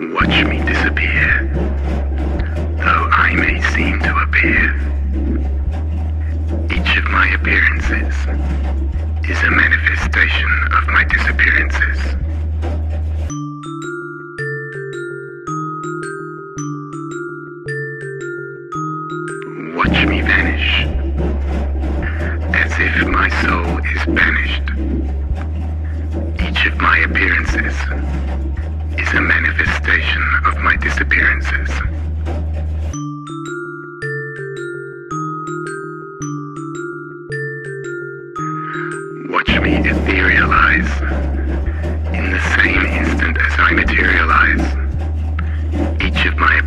Watch me disappear, though I may seem to appear. Each of my appearances is a manifestation of my disappearances. Watch me vanish, as if my soul is banished. Each of my appearances is a manifestation of my disappearances. Watch me etherealize, in the same instant as I materialize. Each of my